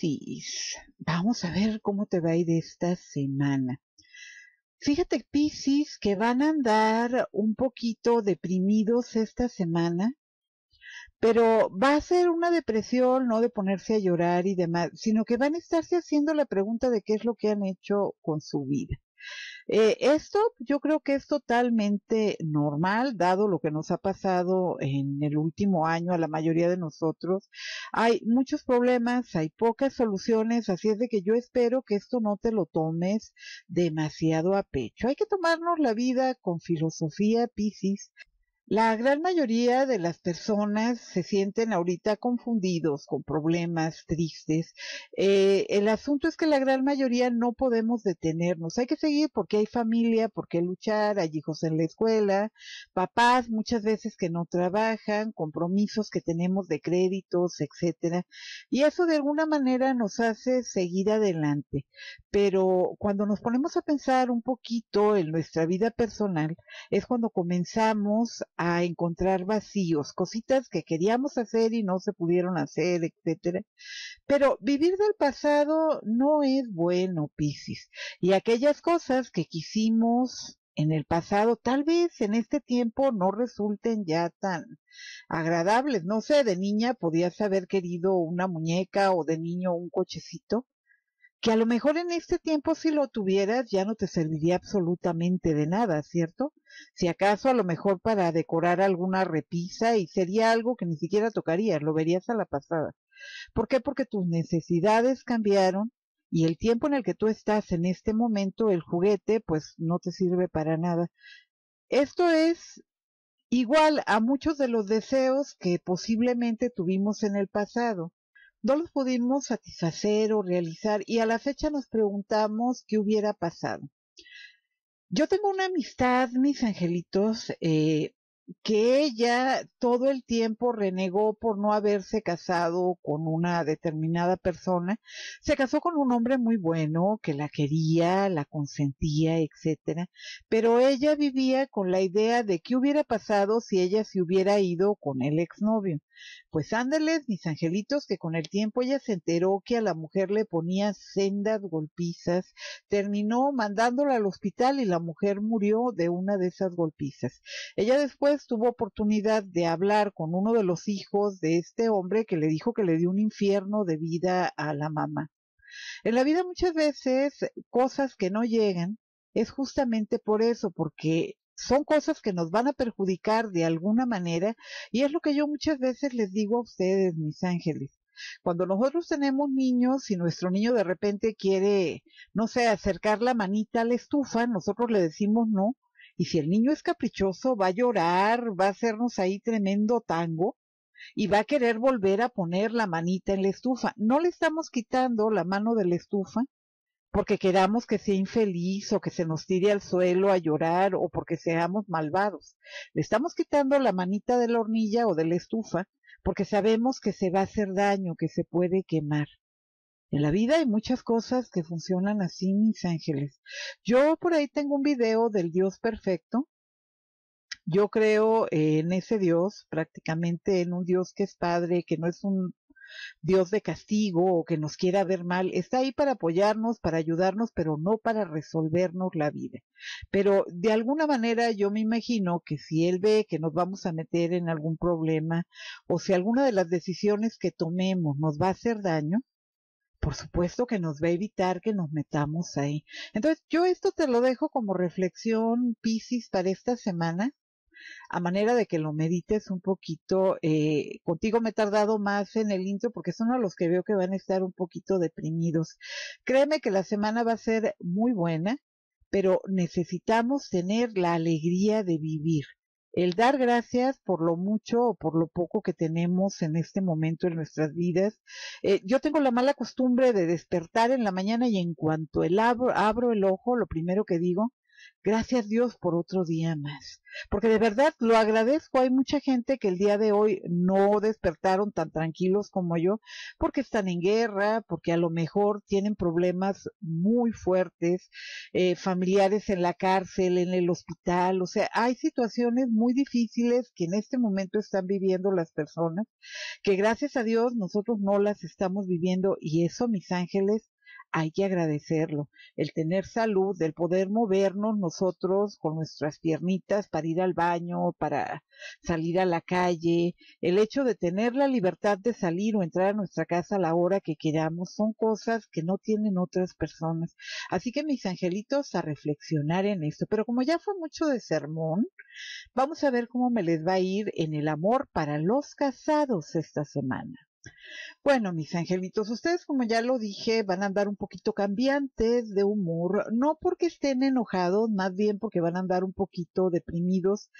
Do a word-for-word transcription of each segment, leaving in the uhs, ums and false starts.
Piscis, vamos a ver cómo te va a ir esta semana. Fíjate, Piscis, que van a andar un poquito deprimidos esta semana, pero va a ser una depresión no de ponerse a llorar y demás, sino que van a estarse haciendo la pregunta de qué es lo que han hecho con su vida. Eh, esto yo creo que es totalmente normal, dado lo que nos ha pasado en el último año a la mayoría de nosotros. Hay muchos problemas, hay pocas soluciones, así es de que yo espero que esto no te lo tomes demasiado a pecho. Hay que tomarnos la vida con filosofía, Piscis. La gran mayoría de las personas se sienten ahorita confundidos, con problemas, tristes. Eh, el asunto es que la gran mayoría no podemos detenernos. Hay que seguir porque hay familia, porque luchar, hay hijos en la escuela, papás muchas veces que no trabajan, compromisos que tenemos de créditos, etcétera. Y eso de alguna manera nos hace seguir adelante. Pero cuando nos ponemos a pensar un poquito en nuestra vida personal, es cuando comenzamos a a encontrar vacíos, cositas que queríamos hacer y no se pudieron hacer, etcétera. Pero vivir del pasado no es bueno, Piscis. Y aquellas cosas que quisimos en el pasado, tal vez en este tiempo no resulten ya tan agradables. No sé, de niña podías haber querido una muñeca o de niño un cochecito, que a lo mejor en este tiempo si lo tuvieras ya no te serviría absolutamente de nada, ¿cierto? Si acaso a lo mejor para decorar alguna repisa, y sería algo que ni siquiera tocarías, lo verías a la pasada. ¿Por qué? Porque tus necesidades cambiaron y el tiempo en el que tú estás en este momento, el juguete, pues no te sirve para nada. Esto es igual a muchos de los deseos que posiblemente tuvimos en el pasado. No los pudimos satisfacer o realizar y a la fecha nos preguntamos qué hubiera pasado. Yo tengo una amistad, mis angelitos, eh, que ella todo el tiempo renegó por no haberse casado con una determinada persona. Se casó con un hombre muy bueno, que la quería, la consentía, etcétera. Pero ella vivía con la idea de qué hubiera pasado si ella se hubiera ido con el exnovio. Pues ándeles, mis angelitos, que con el tiempo ella se enteró que a la mujer le ponía sendas golpizas, terminó mandándola al hospital y la mujer murió de una de esas golpizas. Ella después tuvo oportunidad de hablar con uno de los hijos de este hombre que le dijo que le dio un infierno de vida a la mamá. En la vida muchas veces cosas que no llegan es justamente por eso, porque son cosas que nos van a perjudicar de alguna manera, y es lo que yo muchas veces les digo a ustedes, mis ángeles. Cuando nosotros tenemos niños y nuestro niño de repente quiere, no sé, acercar la manita a la estufa, nosotros le decimos no, y si el niño es caprichoso, va a llorar, va a hacernos ahí tremendo tango, y va a querer volver a poner la manita en la estufa. No le estamos quitando la mano de la estufa porque queramos que sea infeliz o que se nos tire al suelo a llorar o porque seamos malvados. Le estamos quitando la manita de la hornilla o de la estufa porque sabemos que se va a hacer daño, que se puede quemar. En la vida hay muchas cosas que funcionan así, mis ángeles. Yo por ahí tengo un video del Dios perfecto. Yo creo en ese Dios, prácticamente en un Dios que es padre, que no es un Dios de castigo o que nos quiera ver mal. Está ahí para apoyarnos, para ayudarnos, pero no para resolvernos la vida. Pero de alguna manera yo me imagino que si él ve que nos vamos a meter en algún problema o si alguna de las decisiones que tomemos nos va a hacer daño, por supuesto que nos va a evitar que nos metamos ahí. Entonces yo esto te lo dejo como reflexión, Piscis, para esta semana, a manera de que lo medites un poquito. Eh, contigo me he tardado más en el intro porque son a los que veo que van a estar un poquito deprimidos. Créeme que la semana va a ser muy buena, pero necesitamos tener la alegría de vivir, el dar gracias por lo mucho o por lo poco que tenemos en este momento en nuestras vidas. Eh, yo tengo la mala costumbre de despertar en la mañana y en cuanto el abro, abro el ojo, lo primero que digo, Gracias Dios por otro día más, porque de verdad lo agradezco. Hay mucha gente que el día de hoy no despertaron tan tranquilos como yo, porque están en guerra, porque a lo mejor tienen problemas muy fuertes, eh, familiares en la cárcel, en el hospital. O sea, hay situaciones muy difíciles que en este momento están viviendo las personas, que gracias a Dios nosotros no las estamos viviendo, y eso, mis ángeles, hay que agradecerlo, el tener salud, el poder movernos nosotros con nuestras piernitas para ir al baño, para salir a la calle, el hecho de tener la libertad de salir o entrar a nuestra casa a la hora que queramos, son cosas que no tienen otras personas. Así que, mis angelitos, a reflexionar en esto. Pero como ya fue mucho de sermón, vamos a ver cómo me les va a ir en el amor para los casados esta semana. Bueno, mis angelitos, ustedes, como ya lo dije, van a andar un poquito cambiantes de humor, no porque estén enojados, más bien porque van a andar un poquito deprimidos,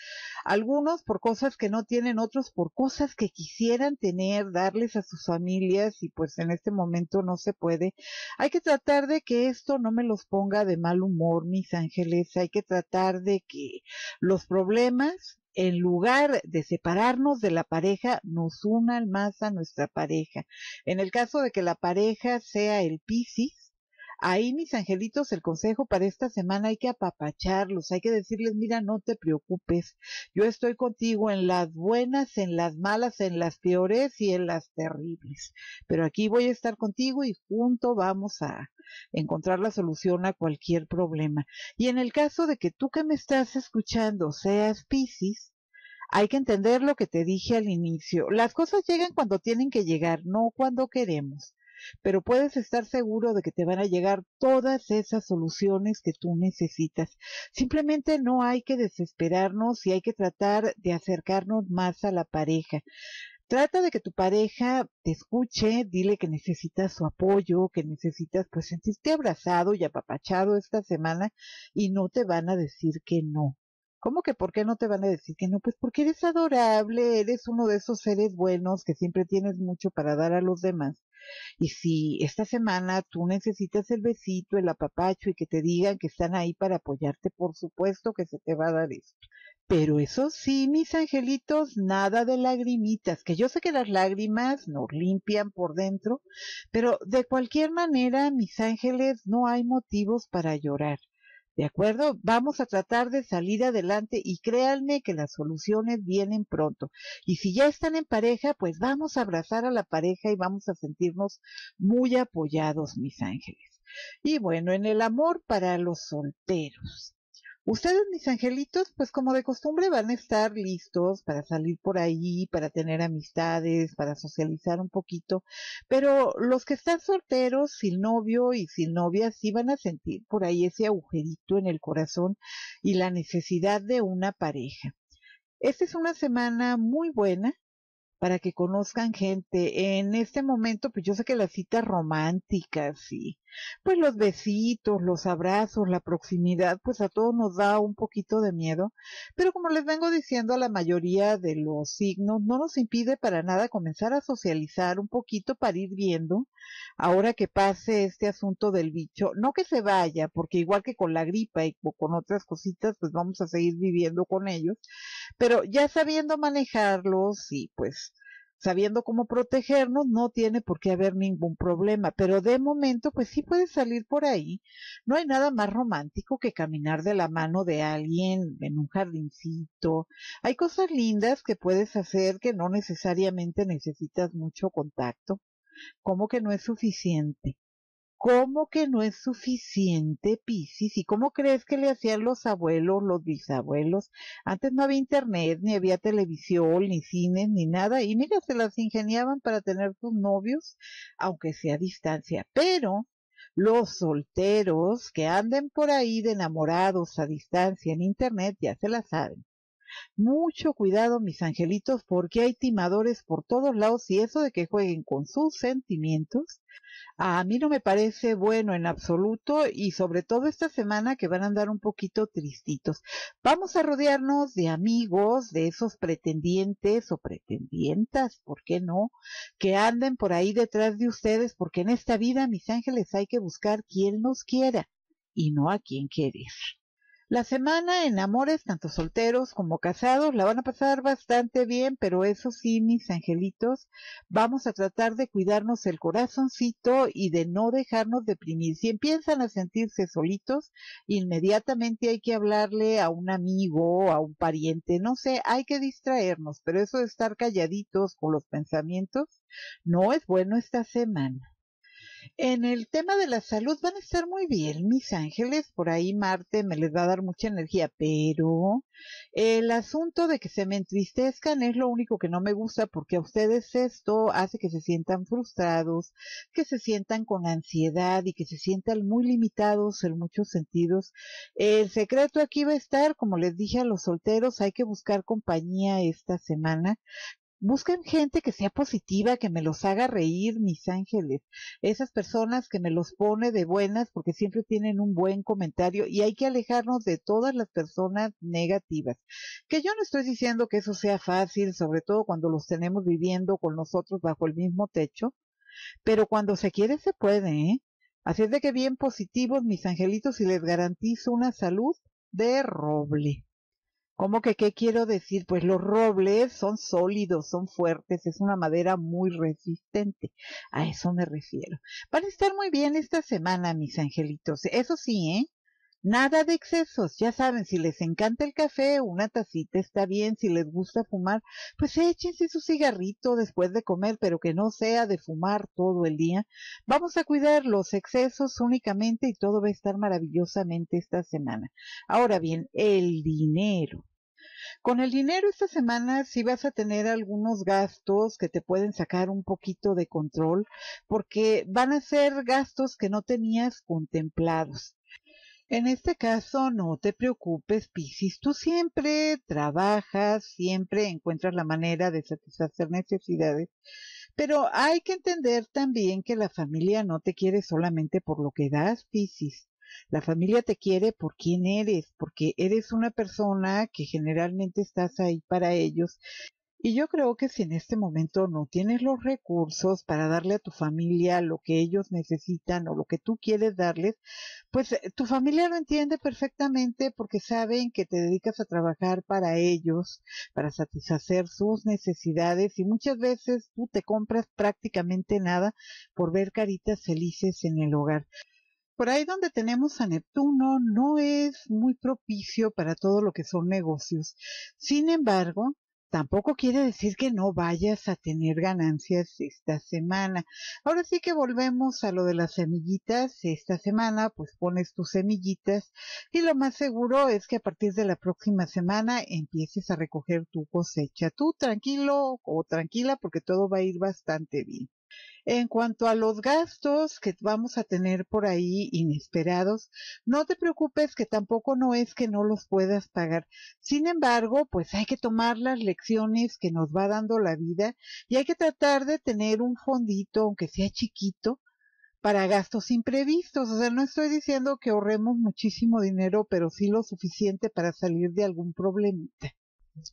algunos por cosas que no tienen, otros por cosas que quisieran tener, darles a sus familias, y pues en este momento no se puede. Hay que tratar de que esto no me los ponga de mal humor, mis ángeles. Hay que tratar de que los problemas, en lugar de separarnos de la pareja, nos unan más a nuestra pareja. En el caso de que la pareja sea el Piscis, ahí, mis angelitos, el consejo para esta semana, hay que apapacharlos, hay que decirles: mira, no te preocupes, yo estoy contigo en las buenas, en las malas, en las peores y en las terribles, pero aquí voy a estar contigo y juntos vamos a encontrar la solución a cualquier problema. Y en el caso de que tú, que me estás escuchando, seas Piscis, hay que entender lo que te dije al inicio: las cosas llegan cuando tienen que llegar, no cuando queremos, pero puedes estar seguro de que te van a llegar todas esas soluciones que tú necesitas. Simplemente no hay que desesperarnos y hay que tratar de acercarnos más a la pareja. Trata de que tu pareja te escuche, dile que necesitas su apoyo, que necesitas pues sentirte abrazado y apapachado esta semana, y no te van a decir que no. ¿Cómo que por qué no te van a decir que no? Pues porque eres adorable, eres uno de esos seres buenos que siempre tienes mucho para dar a los demás. Y si esta semana tú necesitas el besito, el apapacho y que te digan que están ahí para apoyarte, por supuesto que se te va a dar esto. Pero eso sí, mis angelitos, nada de lagrimitas, que yo sé que las lágrimas nos limpian por dentro, pero de cualquier manera, mis ángeles, no hay motivos para llorar, ¿de acuerdo? Vamos a tratar de salir adelante y créanme que las soluciones vienen pronto. Y si ya están en pareja, pues vamos a abrazar a la pareja y vamos a sentirnos muy apoyados, mis ángeles. Y bueno, en el amor para los solteros. Ustedes, mis angelitos, pues como de costumbre van a estar listos para salir por ahí, para tener amistades, para socializar un poquito, pero los que están solteros, sin novio y sin novia, sí van a sentir por ahí ese agujerito en el corazón y la necesidad de una pareja. Esta es una semana muy buena para que conozcan gente. En este momento, pues yo sé que las citas románticas, sí, pues los besitos, los abrazos, la proximidad, pues a todos nos da un poquito de miedo, pero como les vengo diciendo, a la mayoría de los signos no nos impide para nada comenzar a socializar un poquito para ir viendo, ahora que pase este asunto del bicho, no que se vaya, porque igual que con la gripa y con otras cositas, pues vamos a seguir viviendo con ellos, pero ya sabiendo manejarlos y pues sabiendo cómo protegernos, no tiene por qué haber ningún problema, pero de momento pues sí puedes salir por ahí. No hay nada más romántico que caminar de la mano de alguien en un jardincito. Hay cosas lindas que puedes hacer que no necesariamente necesitas mucho contacto. ¿Cómo que no es suficiente? ¿Cómo que no es suficiente, Piscis? ¿Y cómo crees que le hacían los abuelos, los bisabuelos? Antes no había internet, ni había televisión, ni cines, ni nada. Y mira, se las ingeniaban para tener sus novios, aunque sea a distancia. Pero los solteros que anden por ahí de enamorados a distancia en internet ya se la saben. Mucho cuidado, mis angelitos, porque hay timadores por todos lados, y eso de que jueguen con sus sentimientos, a mí no me parece bueno en absoluto, y sobre todo esta semana que van a andar un poquito tristitos. Vamos a rodearnos de amigos, de esos pretendientes o pretendientas, ¿por qué no?, que anden por ahí detrás de ustedes, porque en esta vida, mis ángeles, hay que buscar quien nos quiera y no a quien querer. La semana en amores, tanto solteros como casados, la van a pasar bastante bien, pero eso sí, mis angelitos, vamos a tratar de cuidarnos el corazoncito y de no dejarnos deprimir. Si empiezan a sentirse solitos, inmediatamente hay que hablarle a un amigo, a un pariente, no sé, hay que distraernos, pero eso de estar calladitos con los pensamientos no es bueno esta semana. En el tema de la salud van a estar muy bien, mis ángeles, por ahí Marte me les va a dar mucha energía, pero el asunto de que se me entristezcan es lo único que no me gusta, porque a ustedes esto hace que se sientan frustrados, que se sientan con ansiedad y que se sientan muy limitados en muchos sentidos. El secreto aquí va a estar, como les dije a los solteros, hay que buscar compañía esta semana. Busquen gente que sea positiva, que me los haga reír, mis ángeles. Esas personas que me los pone de buenas porque siempre tienen un buen comentario, y hay que alejarnos de todas las personas negativas. Que yo no estoy diciendo que eso sea fácil, sobre todo cuando los tenemos viviendo con nosotros bajo el mismo techo, pero cuando se quiere se puede, ¿eh? Así es de que bien positivos, mis angelitos, y les garantizo una salud de roble. ¿Cómo que qué quiero decir? Pues los robles son sólidos, son fuertes, es una madera muy resistente. A eso me refiero. Van a estar muy bien esta semana, mis angelitos. Eso sí, ¿eh? Nada de excesos. Ya saben, si les encanta el café, una tacita está bien. Si les gusta fumar, pues échense su cigarrito después de comer, pero que no sea de fumar todo el día. Vamos a cuidar los excesos únicamente y todo va a estar maravillosamente esta semana. Ahora bien, el dinero. Con el dinero esta semana sí vas a tener algunos gastos que te pueden sacar un poquito de control, porque van a ser gastos que no tenías contemplados. En este caso, no te preocupes, Piscis, tú siempre trabajas, siempre encuentras la manera de satisfacer necesidades, pero hay que entender también que la familia no te quiere solamente por lo que das, Piscis. La familia te quiere por quién eres, porque eres una persona que generalmente estás ahí para ellos. Y yo creo que si en este momento no tienes los recursos para darle a tu familia lo que ellos necesitan o lo que tú quieres darles, pues tu familia lo entiende perfectamente, porque saben que te dedicas a trabajar para ellos, para satisfacer sus necesidades, y muchas veces tú te compras prácticamente nada por ver caritas felices en el hogar. Por ahí donde tenemos a Neptuno no es muy propicio para todo lo que son negocios. Sin embargo, tampoco quiere decir que no vayas a tener ganancias esta semana. Ahora sí que volvemos a lo de las semillitas. Esta semana pues pones tus semillitas y lo más seguro es que a partir de la próxima semana empieces a recoger tu cosecha. Tú tranquilo o tranquila, porque todo va a ir bastante bien. En cuanto a los gastos que vamos a tener por ahí inesperados, no te preocupes, que tampoco no es que no los puedas pagar. Sin embargo, pues hay que tomar las lecciones que nos va dando la vida y hay que tratar de tener un fondito, aunque sea chiquito, para gastos imprevistos. O sea, no estoy diciendo que ahorremos muchísimo dinero, pero sí lo suficiente para salir de algún problemita.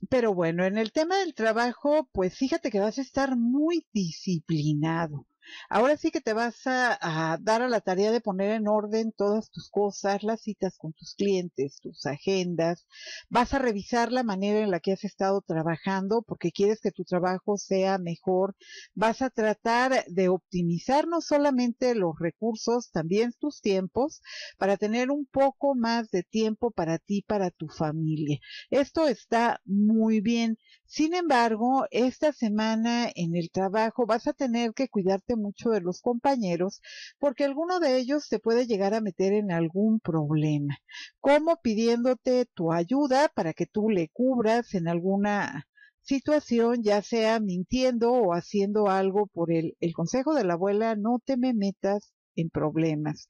Pero bueno, en el tema del trabajo, pues fíjate que vas a estar muy disciplinado. Ahora sí que te vas a, a dar a la tarea de poner en orden todas tus cosas, las citas con tus clientes, tus agendas. Vas a revisar la manera en la que has estado trabajando, porque quieres que tu trabajo sea mejor. Vas a tratar de optimizar no solamente los recursos, también tus tiempos, para tener un poco más de tiempo para ti, para tu familia. Esto está muy bien. Sin embargo, esta semana en el trabajo vas a tener que cuidarte mucho de los compañeros, porque alguno de ellos te puede llegar a meter en algún problema, como pidiéndote tu ayuda para que tú le cubras en alguna situación, ya sea mintiendo o haciendo algo por él. El consejo de la abuela: no te me metas en problemas.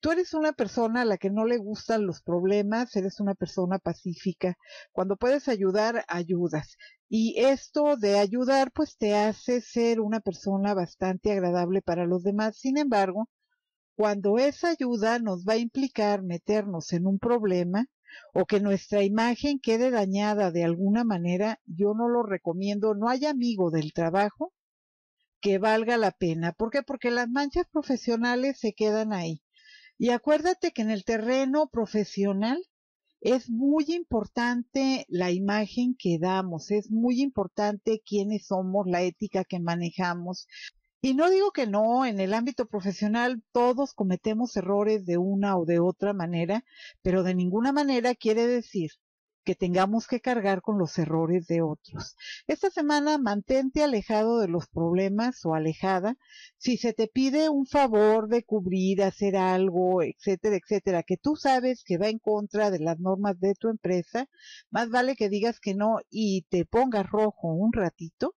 Tú eres una persona a la que no le gustan los problemas, eres una persona pacífica. Cuando puedes ayudar, ayudas. Y esto de ayudar, pues te hace ser una persona bastante agradable para los demás. Sin embargo, cuando esa ayuda nos va a implicar meternos en un problema o que nuestra imagen quede dañada de alguna manera, yo no lo recomiendo. No hay amigo del trabajo que valga la pena. ¿Por qué? Porque las manchas profesionales se quedan ahí. Y acuérdate que en el terreno profesional Es muy importante la imagen que damos, es muy importante quiénes somos, la ética que manejamos. Y no digo que no, en el ámbito profesional todos cometemos errores de una o de otra manera, pero de ninguna manera quiere decir que tengamos que cargar con los errores de otros. Esta semana mantente alejado de los problemas o alejada. Si se te pide un favor de cubrir, hacer algo, etcétera, etcétera, que tú sabes que va en contra de las normas de tu empresa, más vale que digas que no y te pongas rojo un ratito,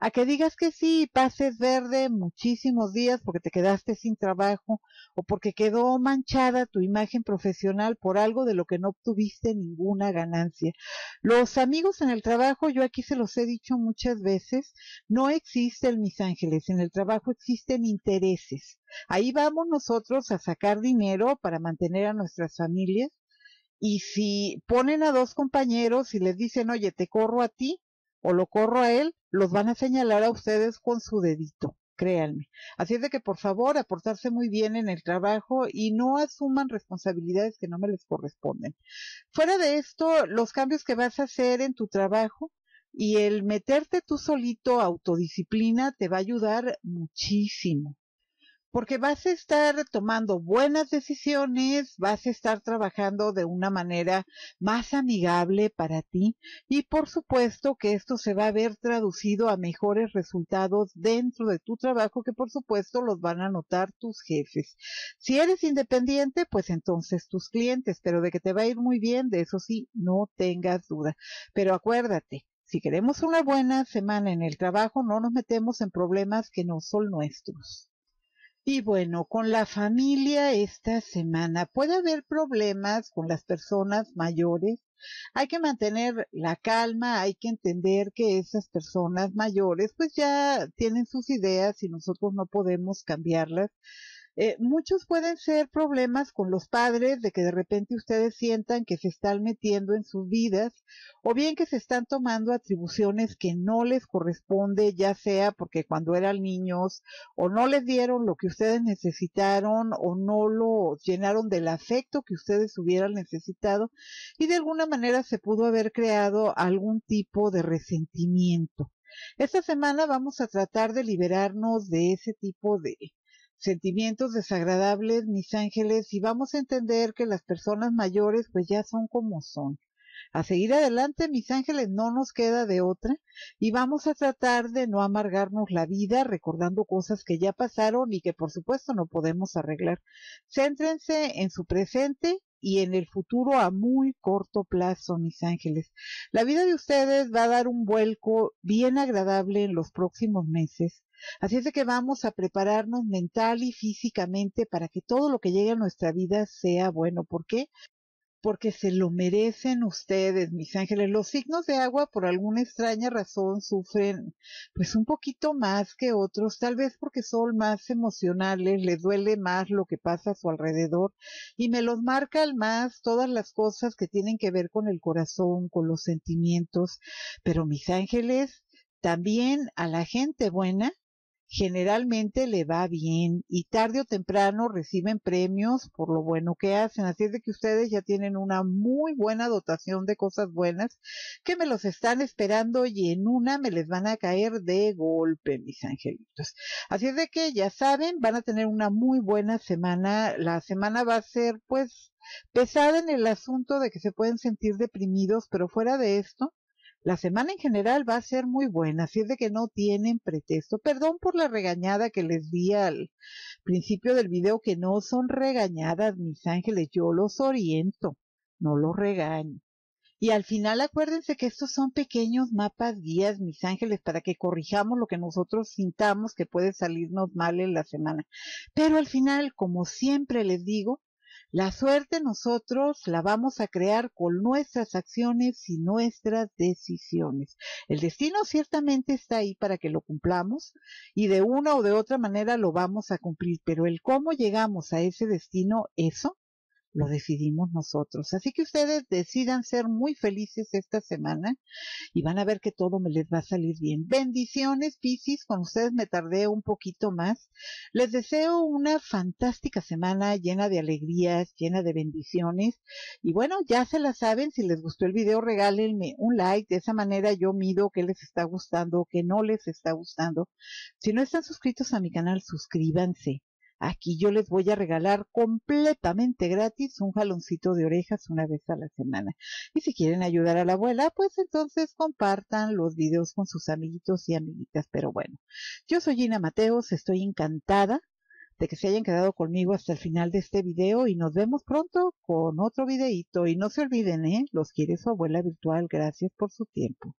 a que digas que sí y pases verde muchísimos días porque te quedaste sin trabajo o porque quedó manchada tu imagen profesional por algo de lo que no obtuviste ninguna ganancia. Los amigos en el trabajo, yo aquí se los he dicho muchas veces, no existen mis ángeles, en el trabajo existen intereses. Ahí vamos nosotros a sacar dinero para mantener a nuestras familias y si ponen a dos compañeros y les dicen, oye, te corro a ti o lo corro a él, los van a señalar a ustedes con su dedito, créanme. Así es de que, por favor, aportarse muy bien en el trabajo y no asuman responsabilidades que no me les corresponden. Fuera de esto, los cambios que vas a hacer en tu trabajo y el meterte tú solito a autodisciplina te va a ayudar muchísimo. Porque vas a estar tomando buenas decisiones, vas a estar trabajando de una manera más amigable para ti y por supuesto que esto se va a ver traducido a mejores resultados dentro de tu trabajo que por supuesto los van a notar tus jefes. Si eres independiente, pues entonces tus clientes, pero de que te va a ir muy bien, de eso sí, no tengas duda. Pero acuérdate, si queremos una buena semana en el trabajo, no nos metemos en problemas que no son nuestros. Y bueno, con la familia esta semana puede haber problemas con las personas mayores. Hay que mantener la calma, hay que entender que esas personas mayores pues ya tienen sus ideas y nosotros no podemos cambiarlas. Eh, muchos pueden ser problemas con los padres de que de repente ustedes sientan que se están metiendo en sus vidas o bien que se están tomando atribuciones que no les corresponde, ya sea porque cuando eran niños o no les dieron lo que ustedes necesitaron o no lo llenaron del afecto que ustedes hubieran necesitado y de alguna manera se pudo haber creado algún tipo de resentimiento. Esta semana vamos a tratar de liberarnos de ese tipo de sentimientos desagradables, mis ángeles, y vamos a entender que las personas mayores pues ya son como son. A seguir adelante, mis ángeles, no nos queda de otra y vamos a tratar de no amargarnos la vida recordando cosas que ya pasaron y que por supuesto no podemos arreglar. Céntrense en su presente y en el futuro a muy corto plazo, mis ángeles. La vida de ustedes va a dar un vuelco bien agradable en los próximos meses. Así es de que vamos a prepararnos mental y físicamente para que todo lo que llegue a nuestra vida sea bueno. ¿Por qué? Porque se lo merecen ustedes, mis ángeles. Los signos de agua, por alguna extraña razón, sufren pues un poquito más que otros, tal vez porque son más emocionales, les duele más lo que pasa a su alrededor y me los marcan más todas las cosas que tienen que ver con el corazón, con los sentimientos. Pero, mis ángeles, también a la gente buena generalmente le va bien y tarde o temprano reciben premios por lo bueno que hacen. Así es de que ustedes ya tienen una muy buena dotación de cosas buenas que me los están esperando y en una me les van a caer de golpe, mis angelitos. Así es de que ya saben, van a tener una muy buena semana. La semana va a ser pues pesada en el asunto de que se pueden sentir deprimidos, pero fuera de esto, la semana en general va a ser muy buena, así es de que no tienen pretexto. Perdón por la regañada que les di al principio del video, que no son regañadas, mis ángeles, yo los oriento, no los regaño. Y al final acuérdense que estos son pequeños mapas guías, mis ángeles, para que corrijamos lo que nosotros sintamos que puede salirnos mal en la semana. Pero al final, como siempre les digo, la suerte nosotros la vamos a crear con nuestras acciones y nuestras decisiones. El destino ciertamente está ahí para que lo cumplamos y de una o de otra manera lo vamos a cumplir, pero el cómo llegamos a ese destino, eso lo decidimos nosotros. Así que ustedes decidan ser muy felices esta semana y van a ver que todo me les va a salir bien. Bendiciones, Piscis, con ustedes me tardé un poquito más. Les deseo una fantástica semana llena de alegrías, llena de bendiciones. Y bueno, ya se la saben, si les gustó el video, regálenme un like. De esa manera yo mido qué les está gustando, qué no les está gustando. Si no están suscritos a mi canal, suscríbanse. Aquí yo les voy a regalar completamente gratis un jaloncito de orejas una vez a la semana. Y si quieren ayudar a la abuela, pues entonces compartan los videos con sus amiguitos y amiguitas. Pero bueno, yo soy Gina Mateos, estoy encantada de que se hayan quedado conmigo hasta el final de este video y nos vemos pronto con otro videito. Y no se olviden, ¿eh? Los quiere su abuela virtual. Gracias por su tiempo.